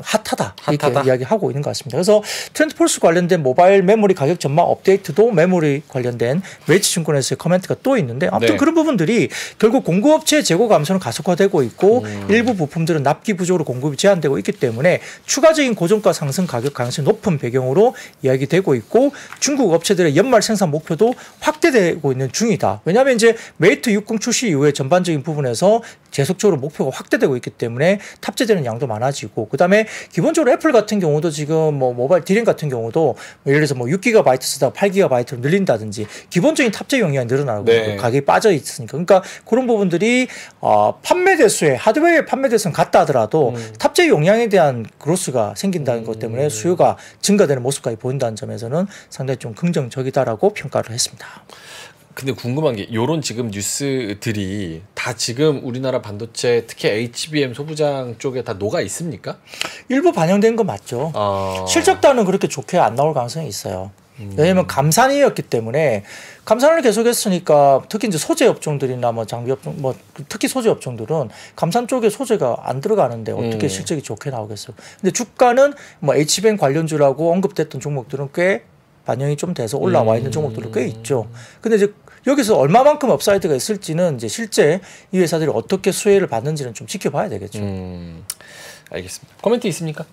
핫하다, 핫하다 이렇게 이야기하고 있는 것 같습니다. 그래서 트렌드포스 관련된 모바일 메모리 가격 전망 업데이트도 메모리 관련된 메리츠증권에서의 코멘트가 또 있는데, 아무튼 네. 그런 부분들이 결국 공급업체의 재고 감소는 가속화되고 있고 음. 일부 부품들은 납기 부족으로 공급이 제한되고 있기 때문에 추가적인 고정가 상승 가격 가능성이 높은 배경으로 이야기되고 있고, 중국 업체들의 연말 생산 목표도 확대되고 있는 중이다. 왜냐하면 이제 메이트 육십 출시 이후에 전반적인 부분에서 계속적으로 목표가 확대되고 있기 때문에 탑재되는 양도 많아지고, 그다음에 기본적으로 애플 같은 경우도 지금 뭐 모바일 디램 같은 경우도 예를 들어서 뭐 육 기가바이트 쓰다가 팔 기가바이트로 늘린다든지 기본적인 탑재 용량이 늘어나고 네. 가격이 빠져 있으니까, 그러니까 그런 부분들이 어, 판매 대수에, 하드웨어의 판매 대수는 같다 하더라도 음. 탑재 용량에 대한 그로스가 생긴다는 음. 것 때문에 수요가 증가되는 모습까지 보인다는 점에서는 상당히 좀 긍정적이다라고 평가를 했습니다. 근데 궁금한 게, 요런 지금 뉴스들이 다 지금 우리나라 반도체 특히 에이치비엠 소부장 쪽에 다 녹아 있습니까? 일부 반영된 건 맞죠. 어... 실적단은 그렇게 좋게 안 나올 가능성이 있어요. 음... 왜냐하면 감산이었기 때문에, 감산을 계속했으니까 특히 이제 소재 업종들이나 뭐 장비 업종, 뭐 특히 소재 업종들은 감산 쪽에 소재가 안 들어가는데 어떻게 음... 실적이 좋게 나오겠어요. 근데 주가는 뭐 에이치비엠 관련주라고 언급됐던 종목들은 꽤 반영이 좀 돼서 올라와 있는 음... 종목들도 꽤 있죠. 근데 이제 여기서 얼마만큼 업사이드가 있을지는 이제 실제 이 회사들이 어떻게 수혜를 받는지는 좀 지켜봐야 되겠죠. 음, 알겠습니다. 코멘트 있습니까?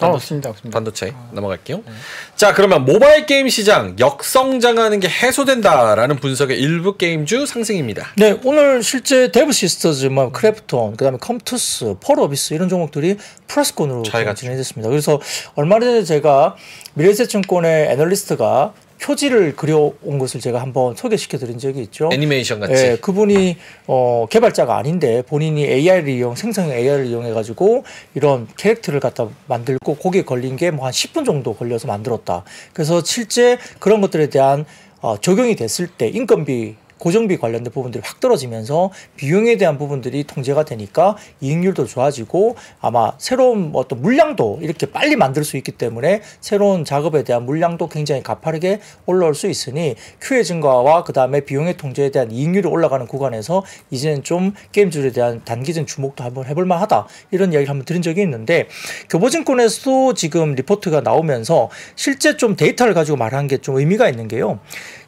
아, 없습니다. 없습니다. 반도체 아, 넘어갈게요. 네. 자, 그러면 모바일 게임 시장 역성장하는 게 해소된다라는 분석의 일부 게임주 상승입니다. 네, 오늘 실제 데브 시스터즈, 뭐 크래프톤, 그다음에 컴투스, 폴 오비스 이런 종목들이 플러스권으로 진행됐습니다. 그래서 얼마 전에 제가 미래세증권의 애널리스트가 표지를 그려온 것을 제가 한번 소개시켜드린 적이 있죠. 애니메이션 같이. 예, 그분이 어, 개발자가 아닌데 본인이 에이아이를 이용, 생성형 에이아이를 이용해가지고 이런 캐릭터를 갖다 만들고 거기에 걸린 게 뭐 한 십 분 정도 걸려서 만들었다. 그래서 실제 그런 것들에 대한 어, 적용이 됐을 때 인건비, 고정비 관련된 부분들이 확 떨어지면서 비용에 대한 부분들이 통제가 되니까 이익률도 좋아지고, 아마 새로운 어떤 물량도 이렇게 빨리 만들 수 있기 때문에 새로운 작업에 대한 물량도 굉장히 가파르게 올라올 수 있으니, 큐의 증가와 그 다음에 비용의 통제에 대한 이익률이 올라가는 구간에서 이제는 좀 게임주에 대한 단기적인 주목도 한번 해볼 만하다, 이런 이야기를 한번 드린 적이 있는데, 교보증권에서도 지금 리포트가 나오면서 실제 좀 데이터를 가지고 말한 게 좀 의미가 있는 게요,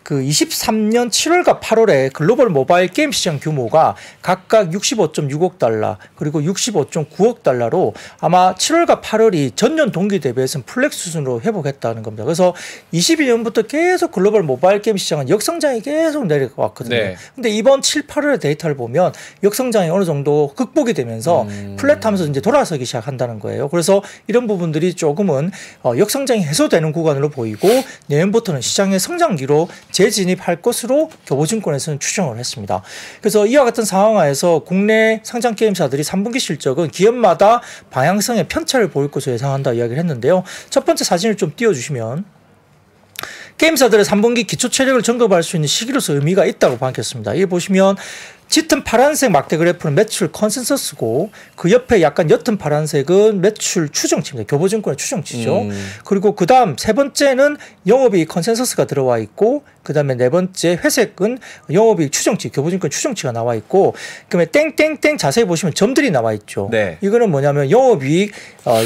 그 이십삼 년 칠월과 팔월에 글로벌 모바일 게임 시장 규모가 각각 육십오 점 육억 달러 그리고 육십오 점 구억 달러로 아마 칠월과 팔월이 전년 동기 대비해서는 플렉 수준으로 회복했다는 겁니다. 그래서 이십이 년부터 계속 글로벌 모바일 게임 시장은 역성장이 계속 내려왔거든요. 네. 근데 이번 칠, 팔월의 데이터를 보면 역성장이 어느 정도 극복이 되면서 음... 플랫하면서 이제 돌아서기 시작한다는 거예요. 그래서 이런 부분들이 조금은 역성장이 해소되는 구간으로 보이고, 내년부터는 시장의 성장기로 재진입할 것으로 교보증권에서는 추정을 했습니다. 그래서 이와 같은 상황 하에서 국내 상장 게임사들이 삼 분기 실적은 기업마다 방향성의 편차를 보일 것으로 예상한다 이야기를 했는데요. 첫 번째 사진을 좀 띄워주시면, 게임사들의 삼 분기 기초 체력을 점검할 수 있는 시기로서 의미가 있다고 밝혔습니다. 여기 보시면 짙은 파란색 막대 그래프는 매출 컨센서스고 그 옆에 약간 옅은 파란색은 매출 추정치입니다. 교보증권의 추정치죠. 음. 그리고 그 다음 세 번째는 영업이익 컨센서스가 들어와 있고 그 다음에 네 번째 회색은 영업이익 추정치, 교보증권 추정치가 나와 있고 그다음에 땡땡땡 자세히 보시면 점들이 나와 있죠. 네. 이거는 뭐냐면 영업이익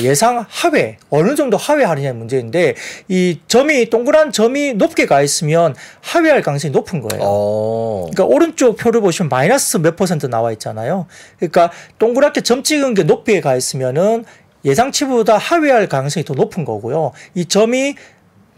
예상 하회, 어느 정도 하회하느냐의 문제인데 이 점이 동그란 점이 높게 가 있으면 하회할 가능성이 높은 거예요. 오. 그러니까 오른쪽 표를 보시면 마이너스 마이너스 몇 퍼센트 나와 있잖아요. 그러니까 동그랗게 점 찍은 게 높이에 가 있으면은 예상치보다 하회할 가능성이 더 높은 거고요. 이 점이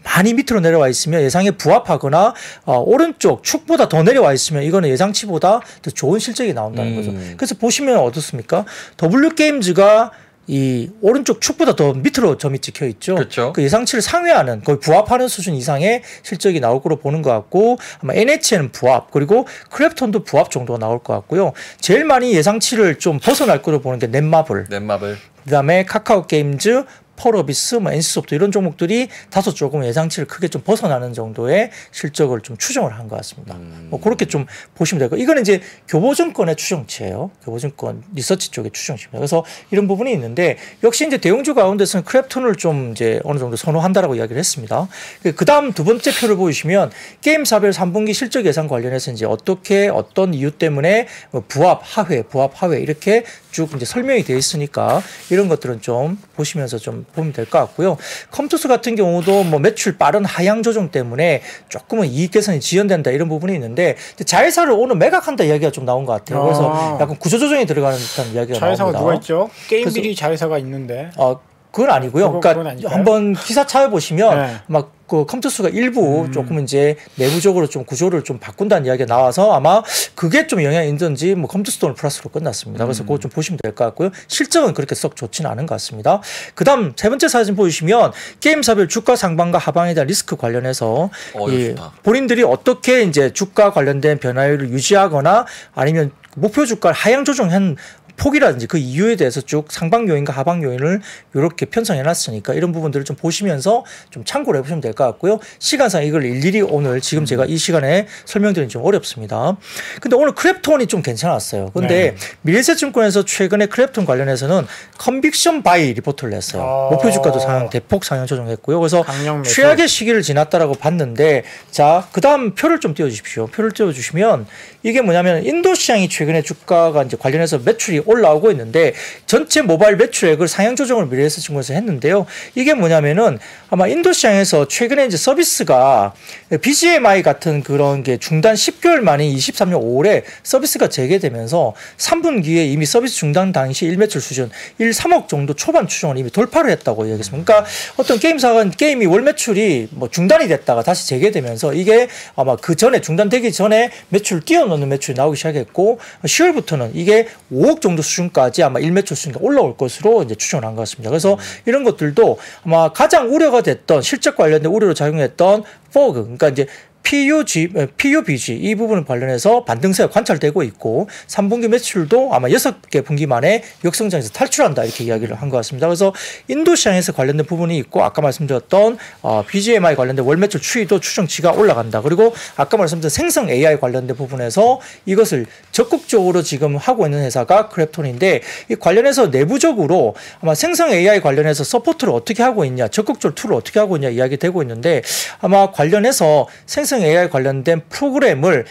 많이 밑으로 내려와 있으면 예상에 부합하거나 어, 오른쪽 축보다 더 내려와 있으면 이거는 예상치보다 더 좋은 실적이 나온다는 거죠. 음. 그래서 보시면 어떻습니까? 더블유게임즈가 이 오른쪽 축보다 더 밑으로 점이 찍혀 있죠. 그렇죠. 그 예상치를 상회하는 거의 부합하는 수준 이상의 실적이 나올 거로 보는 것 같고 아마 엔에이치는 부합 그리고 크래프톤도 부합 정도가 나올 것 같고요. 제일 많이 예상치를 좀 벗어날 거로 보는 게 넷마블. 넷마블. 그다음에 카카오 게임즈, 폴 오비스, 뭐 엔씨소프트 이런 종목들이 다소 조금 예상치를 크게 좀 벗어나는 정도의 실적을 좀 추정을 한 것 같습니다. 음. 뭐 그렇게 좀 보시면 될 거예요. 이거는 이제 교보증권의 추정치예요. 교보증권 리서치 쪽의 추정치입니다. 그래서 이런 부분이 있는데 역시 이제 대형주 가운데서는 크래프톤을 좀 이제 어느 정도 선호한다라고 이야기를 했습니다. 그 다음 두 번째 표를 보시면 게임사별 삼 분기 실적 예상 관련해서 이제 어떻게 어떤 이유 때문에 뭐 부합 하회, 부합 하회 이렇게 쭉 이제 설명이 돼 있으니까 이런 것들은 좀 보시면서 좀 보면 될 것 같고요. 컴투스 같은 경우도 뭐 매출 빠른 하향 조정 때문에 조금은 이익 개선이 지연된다 이런 부분이 있는데 자회사를 오늘 매각한다 이야기가 좀 나온 것 같아요. 그래서 약간 구조 조정이 들어가는 듯한 이야기가 자회사가 나옵니다. 자회사가 누가 있죠? 게임비리 자회사가 있는데. 어, 그건 아니고요. 그러니까 한번 기사 찾아보시면 네. 막 그 컴투스가 일부 음. 조금 이제 내부적으로 좀 구조를 좀 바꾼다는 이야기가 나와서 아마 그게 좀 영향이 있는지 뭐 컴투스도 오늘 플러스로 끝났습니다. 그래서 음. 그거 좀 보시면 될 것 같고요. 실적은 그렇게 썩 좋지는 않은 것 같습니다. 그 다음 세 번째 사진 보시면 게임사별 주가 상방과 하방에 대한 리스크 관련해서 어, 이 본인들이 어떻게 이제 주가 관련된 변화율을 유지하거나 아니면 목표 주가를 하향 조정한 폭이라든지 그 이유에 대해서 쭉 상방 요인과 하방 요인을 이렇게 편성해놨으니까 이런 부분들을 좀 보시면서 좀 참고를 해보시면 될 것 같고요. 시간상 이걸 일일이 오늘 지금 제가 이 시간에 설명드리는 좀 어렵습니다. 근데 오늘 크래프톤이 좀 괜찮았어요. 근데 네. 미래세증권에서 최근에 크래프톤 관련해서는 컨빅션 바이 리포트를 냈어요. 아 목표 주가도 상향 대폭 상향 조정했고요. 그래서 최악의 시기를 지났다라고 봤는데 자 그다음 표를 좀 띄워주십시오. 표를 띄워주시면 이게 뭐냐면 인도 시장이 최근에 주가가 이제 관련해서 매출이 올라오고 있는데 전체 모바일 매출액을 상향 조정을 미래에셋증권에서 했는데요. 이게 뭐냐면은 아마 인도 시장에서 최근에 이제 서비스가 비지엠아이 같은 그런 게 중단 십 개월 만인 이십삼 년 오월에 서비스가 재개되면서 삼 분기에 이미 서비스 중단 당시 일매출 수준 일 삼억 정도 초반 추정을 이미 돌파를 했다고 얘기했습니다. 그러니까 어떤 게임사가 게임이 월 매출이 뭐 중단이 됐다가 다시 재개되면서 이게 아마 그 전에 중단되기 전에 매출 뛰어넘는 매출이 나오기 시작했고 시월부터는 이게 오억 정도 수준까지 아마 일매출 수준이 올라올 것으로 이제 추정을 한 것 같습니다. 그래서 음. 이런 것들도 아마 가장 우려가 됐던 실적 관련된 우려로 작용했던 포그, 그러니까 이제 푸브지, 푸브지 이 부분을 관련해서 반등세가 관찰되고 있고 삼 분기 매출도 아마 여섯 개 분기 만에 역성장에서 탈출한다 이렇게 이야기를 한 것 같습니다. 그래서 인도 시장에서 관련된 부분이 있고 아까 말씀드렸던 어, 비지엠아이 관련된 월 매출 추이도 추정치가 올라간다. 그리고 아까 말씀드린 생성 에이아이 관련된 부분에서 이것을 적극적으로 지금 하고 있는 회사가 크래프톤인데 이 관련해서 내부적으로 아마 생성 에이아이 관련해서 서포트를 어떻게 하고 있냐 적극적으로 툴을 어떻게 하고 있냐 이야기 되고 있는데 아마 관련해서 생성 에이아이 관련된 프로그램을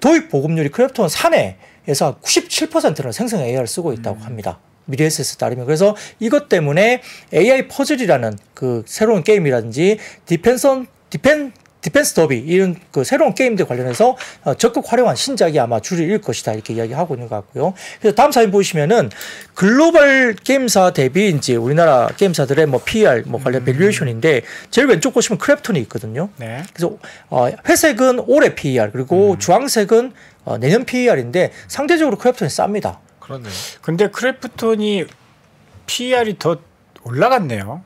도입 보급률이 크래프톤 사내에서 구십칠 퍼센트는 생성 에이아이를 쓰고 있다고 합니다. 미래에셋에 따르면. 그래서 이것 때문에 에이아이 퍼즐이라는 그 새로운 게임이라든지 디펜션, 디펜, 디펜스 더비 이런 그 새로운 게임들 관련해서 적극 활용한 신작이 아마 줄일 것이다 이렇게 이야기하고 있는 것 같고요. 그래서 다음 사진 보시면은 글로벌 게임사 대비 이제 우리나라 게임사들의 뭐 피이알 뭐 관련 음. 밸류에이션인데 제일 왼쪽 보시면 크래프톤이 있거든요. 네. 그래서 어, 회색은 올해 피이알 그리고 음. 주황색은 어, 내년 피이알인데 상대적으로 크래프톤이 쌉니다. 그런데 근데 크래프톤이 피이알이 더 올라갔네요.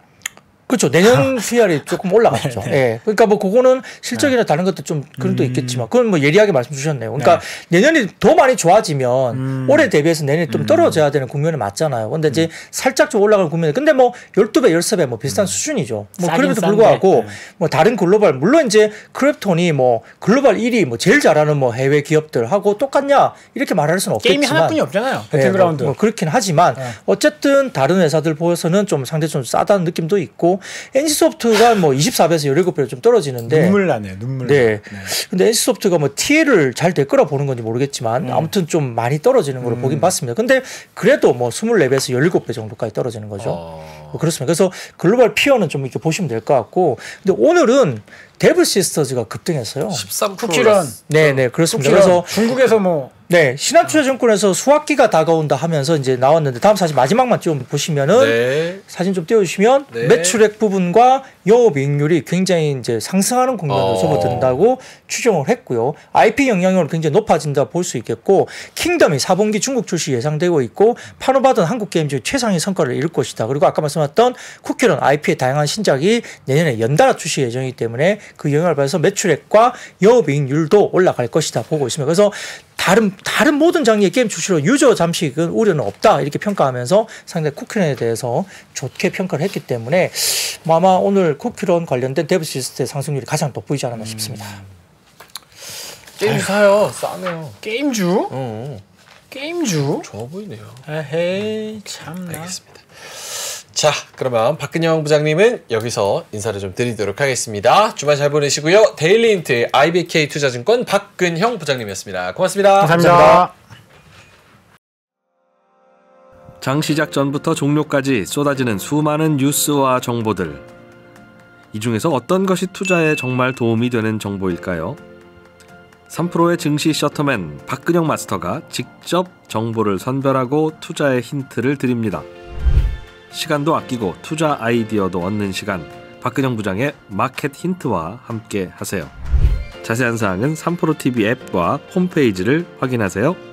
그렇죠. 내년 씨알이 조금 올라갔죠. 네, 네. 예. 그러니까 뭐 그거는 실적이나 네. 다른 것도 좀 그런 또 음. 있겠지만 그건 뭐 예리하게 말씀 주셨네요. 그러니까 네. 내년이 더 많이 좋아지면 음. 올해 대비해서 내년이 좀 떨어져야 되는 국면에 맞잖아요. 근데 이제 음. 살짝 좀 올라가는 국면에 근데 뭐 열두 배, 열세 배 뭐 비슷한 음. 수준이죠. 뭐 그럼에도 불구하고 네. 뭐 다른 글로벌 물론 이제 크래프톤이 뭐 글로벌 일 위 뭐 제일 잘하는 뭐 해외 기업들하고 똑같냐 이렇게 말할 수는 없겠지만 게임이 하나뿐이 없잖아요. 배틀그라운드. 네, 뭐, 뭐 그렇긴 하지만 네. 어쨌든 다른 회사들 보여서는 좀 상대적으로 싸다는 느낌도 있고 엔씨소프트가 뭐 이십사 배에서 십칠 배로 좀 떨어지는데 눈물 나네요. 눈물. 네. 네. 근데 엔씨소프트가 뭐 티엘을 잘 될 거라 보는 건지 모르겠지만 음. 아무튼 좀 많이 떨어지는 걸로 음. 보긴 봤습니다. 근데 그래도 뭐 이십사 배에서 십칠 배 정도까지 떨어지는 거죠. 어. 뭐 그렇습니다. 그래서 글로벌 피어는 좀 이렇게 보시면 될 것 같고 근데 오늘은 데브 시스터즈가 급등했어요. 십삼 퍼센트 쿠키런. 네, 네, 그렇습니다. 쿠키런. 그래서 중국에서 뭐 네, 신한투자증권에서 수학기가 다가온다 하면서 이제 나왔는데 다음 사진 마지막만 좀 보시면은 네. 사진 좀 띄워주시면 네. 매출액 부분과 영업이익률이 굉장히 이제 상승하는 국면으로 접어든다고 추정을 했고요. 아이피 영향력은 굉장히 높아진다 볼 수 있겠고 킹덤이 사 분기 중국 출시 예상되고 있고 판호받은 한국 게임 중 최상의 성과를 이룰 것이다. 그리고 아까 말씀하셨던 쿠키런 아이피의 다양한 신작이 내년에 연달아 출시 예정이기 때문에 그 영향을 받아서 매출액과 영업이익률도 올라갈 것이다 보고 있습니다. 그래서 다른 다른 모든 장르의 게임 출시로 유저 잠식은 우려는 없다 이렇게 평가하면서 상당히 쿠키런에 대해서 좋게 평가를 했기 때문에 뭐 아마 오늘 쿠키런 관련된 데브 시스템 상승률이 가장 돋보이지 않았나 음. 싶습니다. 게임 사요. 싸네요. 게임주? 어. 게임주? 좋아 보이네요. 에헤이 참나. 알겠습니다. 자, 그러면 박근형 부장님은 여기서 인사를 좀 드리도록 하겠습니다. 주말 잘 보내시고요. 데일리 힌트 아이비케이투자증권 박근형 부장님이었습니다. 고맙습니다. 감사합니다. 감사합니다. 장 시작 전부터 종료까지 쏟아지는 수많은 뉴스와 정보들. 이 중에서 어떤 것이 투자에 정말 도움이 되는 정보일까요? 삼프로의 증시 셔터맨 박근형 마스터가 직접 정보를 선별하고 투자의 힌트를 드립니다. 시간도 아끼고 투자 아이디어도 얻는 시간, 박근형 부장의 마켓 힌트와 함께 하세요. 자세한 사항은 삼프로티비 앱과 홈페이지를 확인하세요.